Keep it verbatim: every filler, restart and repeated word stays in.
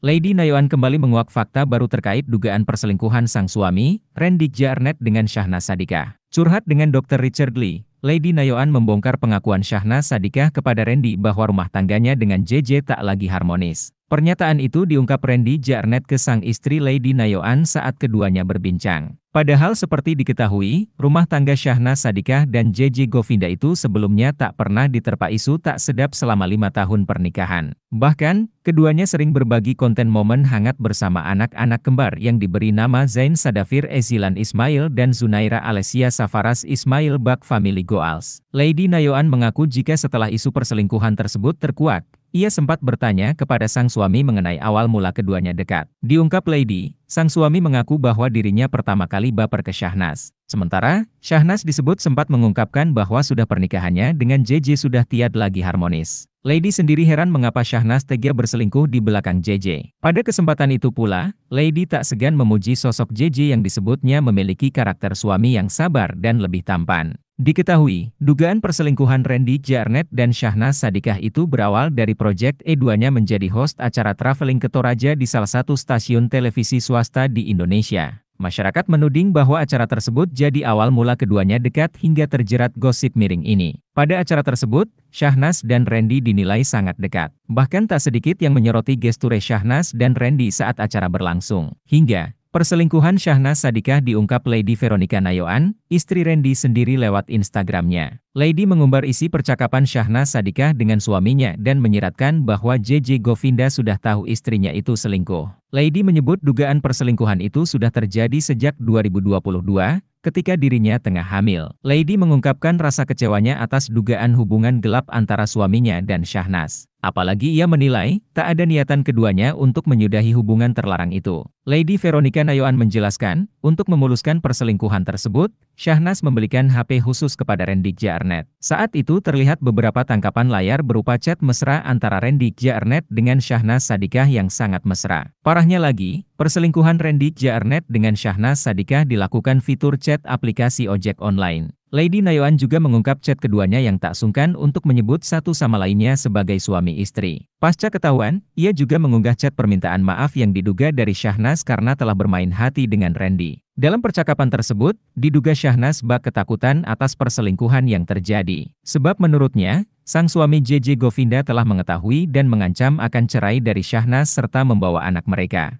Lady Nayoan kembali menguak fakta baru terkait dugaan perselingkuhan sang suami, Rendy Kjaernett dengan Syahnaz Sadiqah. Curhat dengan dokter Richard Lee, Lady Nayoan membongkar pengakuan Syahnaz Sadiqah kepada Rendy bahwa rumah tangganya dengan Jeje tak lagi harmonis. Pernyataan itu diungkap Rendy Kjaernett ke sang istri Lady Nayoan saat keduanya berbincang. Padahal seperti diketahui, rumah tangga Syahnaz Sadiqah dan Jeje Govinda itu sebelumnya tak pernah diterpa isu tak sedap selama lima tahun pernikahan. Bahkan, keduanya sering berbagi konten momen hangat bersama anak-anak kembar yang diberi nama Zain Sadafir Ezilan Ismail dan Zunaira Alessia Safaras Ismail bak family goals. Lady Nayoan mengaku jika setelah isu perselingkuhan tersebut terkuak, ia sempat bertanya kepada sang suami mengenai awal mula keduanya dekat. Diungkap Lady, sang suami mengaku bahwa dirinya pertama kali baper ke Syahnaz. Sementara, Syahnaz disebut sempat mengungkapkan bahwa sudah pernikahannya dengan Jeje sudah tiada lagi harmonis. Lady sendiri heran mengapa Syahnaz tega berselingkuh di belakang Jeje. Pada kesempatan itu pula, Lady tak segan memuji sosok Jeje yang disebutnya memiliki karakter suami yang sabar dan lebih tampan. Diketahui, dugaan perselingkuhan Rendy Kjaernett dan Syahnaz Sadiqah itu berawal dari proyek E dua-nya menjadi host acara traveling ke Toraja di salah satu stasiun televisi swasta di Indonesia. Masyarakat menuding bahwa acara tersebut jadi awal mula keduanya dekat hingga terjerat gosip miring ini. Pada acara tersebut, Syahnaz dan Rendy dinilai sangat dekat. Bahkan tak sedikit yang menyoroti gesture Syahnaz dan Rendy saat acara berlangsung. Hingga perselingkuhan Syahnaz Sadiqah diungkap Lady Veronica Nayoan, istri Rendy sendiri lewat Instagramnya. Lady mengumbar isi percakapan Syahnaz Sadiqah dengan suaminya dan menyiratkan bahwa Jeje Govinda sudah tahu istrinya itu selingkuh. Lady menyebut dugaan perselingkuhan itu sudah terjadi sejak dua ribu dua puluh dua, ketika dirinya tengah hamil. Lady mengungkapkan rasa kecewanya atas dugaan hubungan gelap antara suaminya dan Syahnaz. Apalagi ia menilai, tak ada niatan keduanya untuk menyudahi hubungan terlarang itu. Lady Veronica Nayoan menjelaskan, untuk memuluskan perselingkuhan tersebut, Syahnaz membelikan H P khusus kepada Rendy Kjaernett. Saat itu terlihat beberapa tangkapan layar berupa chat mesra antara Rendy Kjaernett dengan Syahnaz Sadiqah yang sangat mesra. Parahnya lagi, perselingkuhan Rendy Kjaernett dengan Syahnaz Sadiqah dilakukan fitur chat aplikasi ojek online. Lady Nayoan juga mengungkap chat keduanya yang tak sungkan untuk menyebut satu sama lainnya sebagai suami istri. Pasca ketahuan, ia juga mengunggah chat permintaan maaf yang diduga dari Syahnaz karena telah bermain hati dengan Rendy. Dalam percakapan tersebut, diduga Syahnaz bak ketakutan atas perselingkuhan yang terjadi. Sebab menurutnya, sang suami Jeje Govinda telah mengetahui dan mengancam akan cerai dari Syahnaz serta membawa anak mereka.